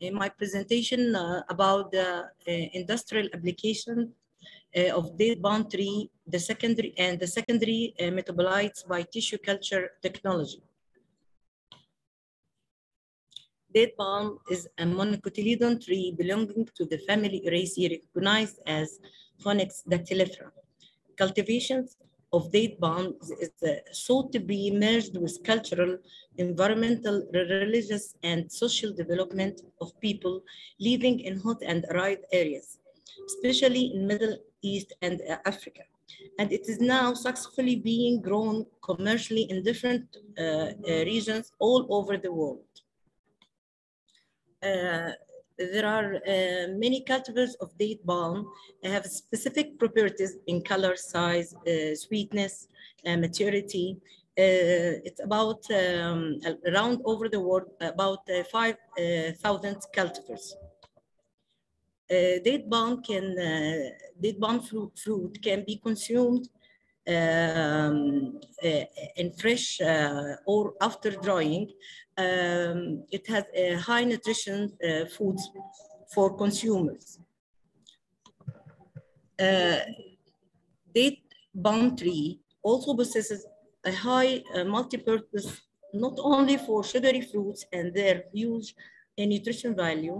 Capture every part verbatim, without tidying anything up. in my presentation uh, about the uh, industrial application uh, of date-bound tree, the secondary and the secondary uh, metabolites by tissue culture technology. Date palm is a monocotyledon tree belonging to the family Arecaceae, recognized as Phoenix dactylifera. Cultivations of date palm is sought to be merged with cultural, environmental, religious, and social development of people living in hot and arid areas, especially in Middle East and Africa. And it is now successfully being grown commercially in different uh, uh, regions all over the world. Uh, there are uh, many cultivars of date palm have specific properties in color, size, uh, sweetness, uh, maturity. Uh, it's about um, around over the world, about uh, five thousand uh, cultivars. Uh, date palm can uh, date palm fruit, fruit can be consumed Um, uh, in fresh uh, or after drying. Um, it has a high nutrition uh, foods for consumers. Uh, date palm tree also possesses a high uh, multi-purpose, not only for sugary fruits and their huge uh, nutrition value,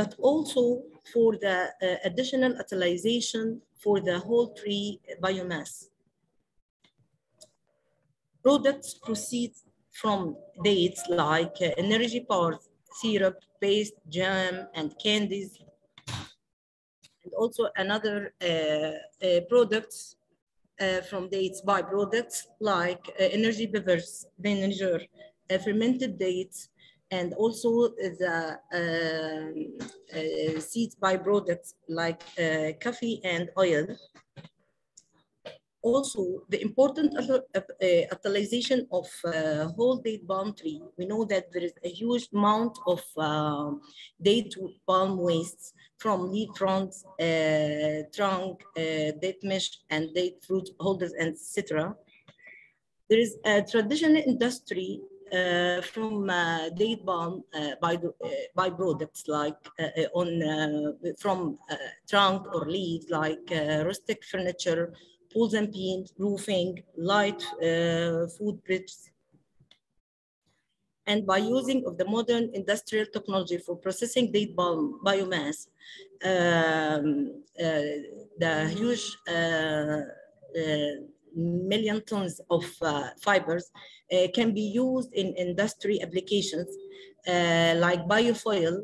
but also for the uh, additional utilization for the whole tree biomass. Products proceed from dates like uh, energy bars, syrup, paste, jam, and candies. And also another uh, uh, products uh, from dates, byproducts like uh, energy beverages, vinegar, uh, fermented dates, and also the uh, uh, seeds byproducts like uh, coffee and oil. Also, the important utilization of uh, whole date palm tree. We know that there is a huge amount of uh, date palm wastes from leaf fronds, uh, trunk, uh, date mesh, and date fruit holders, et cetera. There is a traditional industry uh, from uh, date palm uh, by the, uh, byproducts like uh, on uh, from uh, trunk or leaves, like uh, rustic furniture, pools and beams, roofing, light uh, food bridges. And by using of the modern industrial technology for processing date palm biomass, um, uh, the huge uh, uh, million tons of uh, fibers uh, can be used in industry applications uh, like biofuel,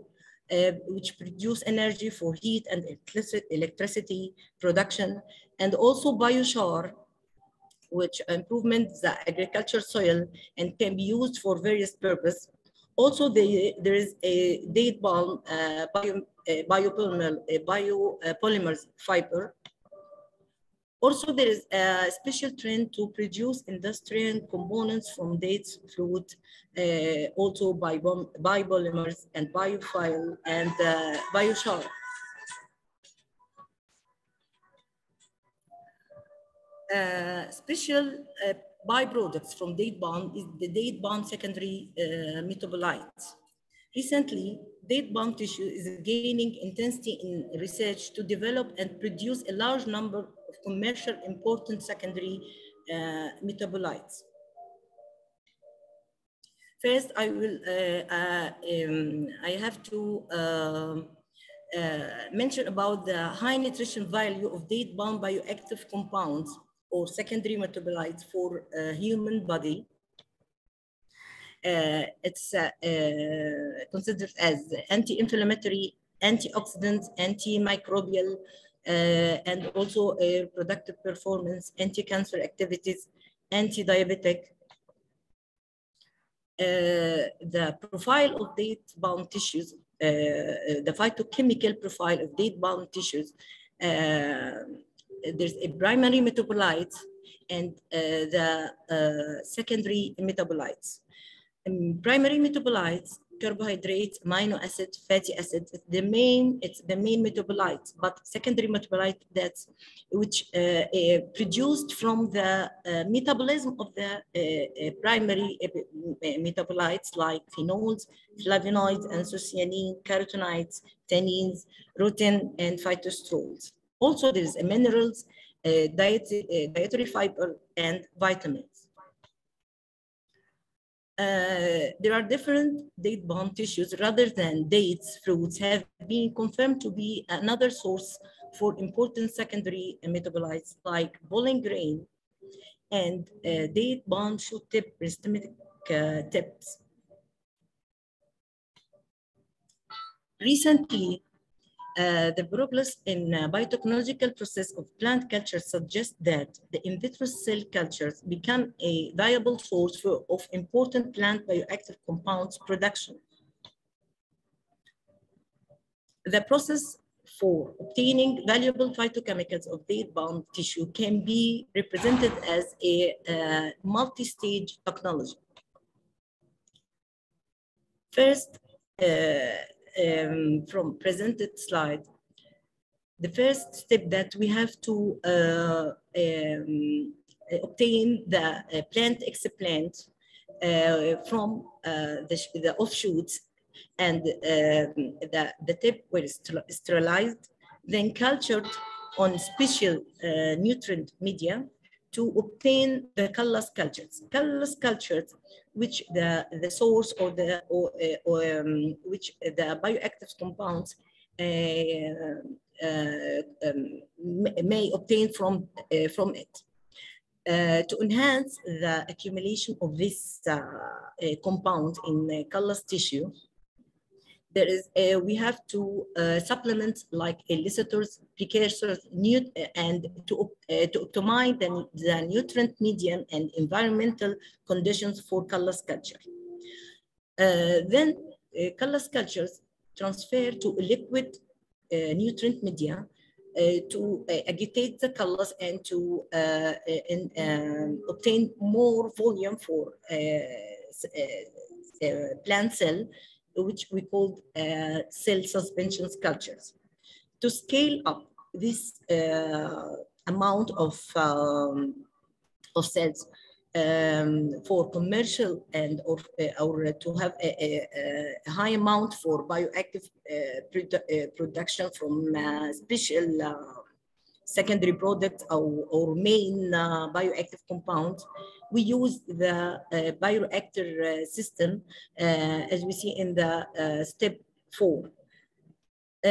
Uh, which produce energy for heat and electricity production, and also biochar, which improvements the agricultural soil and can be used for various purposes. Also, the, there is a date palm uh, bio, uh, biopolymer, uh, biopolymers fiber. Also, there is a special trend to produce industrial components from dates, fruit, uh, also biopolymers and biofuel and uh, biochar. Uh, special uh, byproducts from date palm is the date palm secondary uh, metabolites. Recently, date palm tissue is gaining intensity in research to develop and produce a large number of commercial important secondary uh, metabolites. First, I will. Uh, uh, um, I have to uh, uh, mention about the high nutrition value of date palm bioactive compounds or secondary metabolites for uh, human body. Uh, it's uh, uh, considered as anti-inflammatory, antioxidant, antimicrobial, uh, and also a reproductive performance, anti-cancer activities, anti-diabetic. Uh, the profile of date-bound tissues, uh, the phytochemical profile of date-bound tissues, uh, there's a primary metabolite and uh, the uh, secondary metabolites. Um, primary metabolites carbohydrates, amino acids, fatty acids. It's the main, it's the main metabolites, but secondary metabolite that's which uh, uh, produced from the uh, metabolism of the uh, uh, primary uh, metabolites like phenols, flavonoids, anthocyanin, carotenoids, tannins, rutin, and phytostrols. Also, there is a minerals, uh, diet, uh, dietary fiber, and vitamins. Uh, there are different date-bound tissues rather than dates. Fruits have been confirmed to be another source for important secondary metabolites like bowling grain and uh, date-bound shoot tip rhizomatic uh, tips. Recently, Uh, the progress in uh, biotechnological process of plant culture suggests that the in vitro cell cultures become a viable source for, of important plant bioactive compounds production. The process for obtaining valuable phytochemicals of date-bound tissue can be represented as a uh, multi-stage technology. First, uh, Um, from presented slide, the first step that we have to uh, um, obtain the uh, plant explant uh, from uh, the, the offshoots and uh, the, the tip were sterilized, then cultured on special uh, nutrient media to obtain the callus cultures. Callus cultures, which the, the source or the or, uh, or, um, which the bioactive compounds uh, uh, um, may obtain from uh, from it. Uh, to enhance the accumulation of this uh, uh, compound in the callus tissue, there is a, we have to uh, supplement like elicitors, precursors, new, and to, uh, to optimize the, the nutrient medium and environmental conditions for callus culture. Uh, then uh, callus cultures transfer to liquid uh, nutrient media uh, to uh, agitate the callus and to uh, and, um, obtain more volume for uh, uh, uh, plant cell, which we called uh, cell suspensions cultures. To scale up this uh, amount of, um, of cells um, for commercial and or, uh, or to have a, a, a high amount for bioactive uh, produ uh, production from uh, special uh, secondary products or, or main uh, bioactive compounds, we use the uh, bioreactor uh, system uh, as we see in the uh, step four.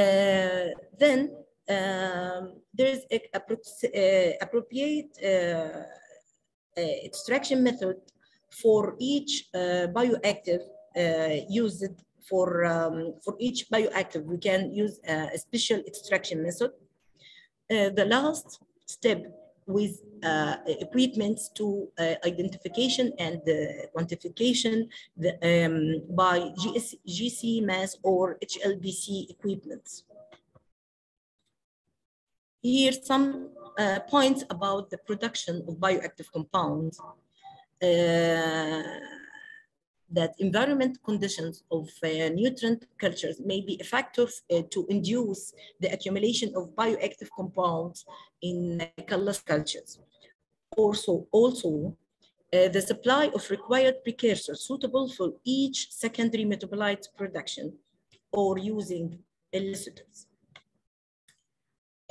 Uh, then um, there is an uh, appropriate uh, uh, extraction method for each uh, bioactive uh, used for, um, for each bioactive. We can use a special extraction method. Uh, the last step with uh, equipment to uh, identification and uh, quantification the, um, by G C mass or H L B C equipment. Here are some uh, points about the production of bioactive compounds. Uh, that environment conditions of uh, nutrient cultures may be a factor uh, to induce the accumulation of bioactive compounds in callus cultures. Also, also uh, the supply of required precursors suitable for each secondary metabolite production or using elicitors.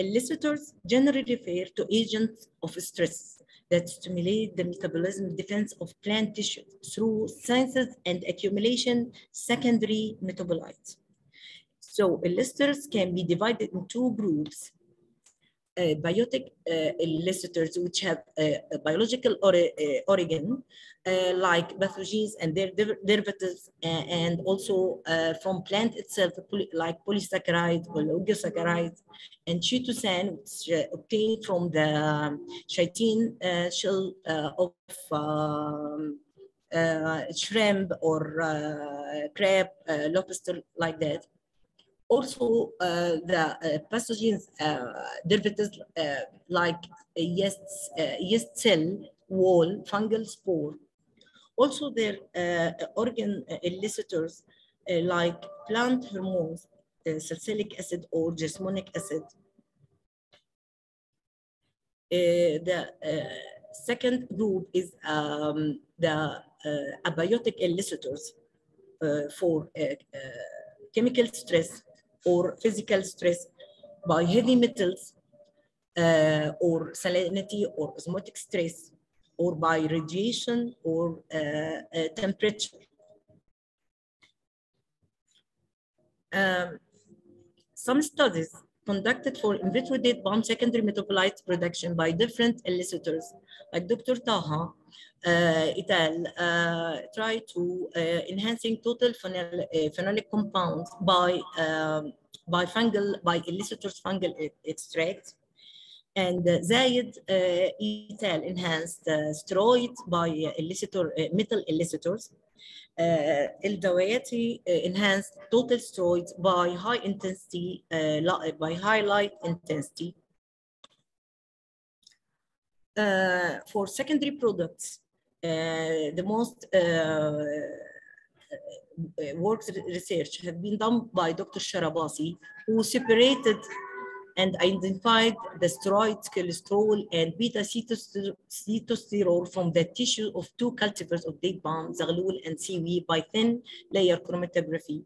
Elicitors generally refer to agents of stress that stimulate the metabolism defense of plant tissues through synthesis and accumulation secondary metabolites. So elicitors can be divided in two groups, uh, biotic uh, elicitors which have a, a biological or a, a origin, uh, like pathogens and their der derivatives, uh, and also uh, from plant itself, poly like polysaccharides, oligosaccharides, and chitosan, which uh, obtained from the um, chitin uh, shell uh, of um, uh, shrimp or uh, crab, uh, lobster, like that. Also, uh, the uh, pathogens uh, derivatives uh, like a yeast, uh, yeast cell wall, fungal spore. Also, their uh, organ elicitors uh, like plant hormones, uh, salicylic acid or jasmonic acid. Uh, the uh, second group is um, the uh, abiotic elicitors uh, for uh, uh, chemical stress or physical stress by heavy metals uh, or salinity or osmotic stress or by radiation or uh, uh, temperature. Um, some studies conducted for in vitro date bomb secondary metabolite production by different elicitors, like Doctor Taha uh, et al. Uh, try to uh, enhancing total phenol uh, phenolic compounds by um, by fungal by elicitors fungal e extracts. And uh, Zayed uh, et al. Enhanced uh, steroids by uh, elicitor, uh, metal elicitors. Uh, El Dawayati uh, enhanced total steroids by high intensity, uh, by high light intensity. Uh, for secondary products, uh, the most uh, works research have been done by Doctor Sharabasi, who separated and identified the steroids, cholesterol, and beta-setosterol from the tissue of two cultivars of date palm, Zaghluul and Siwi, by thin layer chromatography,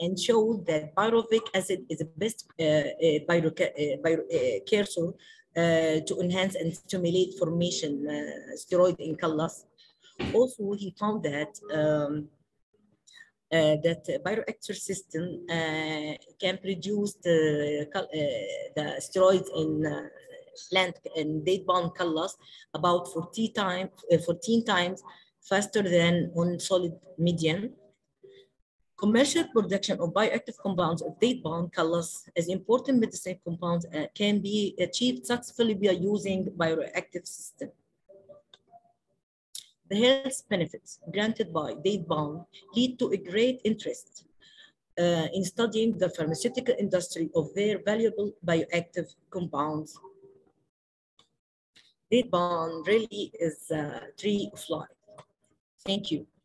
and showed that pyruvic acid is the best uh, uh, precursor uh, uh, to enhance and stimulate formation uh, steroid in callus. Also, he found that um, Uh, that uh, bioreactor system uh, can produce the, uh, the steroids in uh, plant and date-bound callus about fourteen times faster than on solid medium. Commercial production of bioactive compounds of date-bound callus as important medicine compounds uh, can be achieved successfully by using bioreactive system. The health benefits granted by date-bound lead to a great interest uh, in studying the pharmaceutical industry of their valuable bioactive compounds. Date-bound really is a tree of life. Thank you.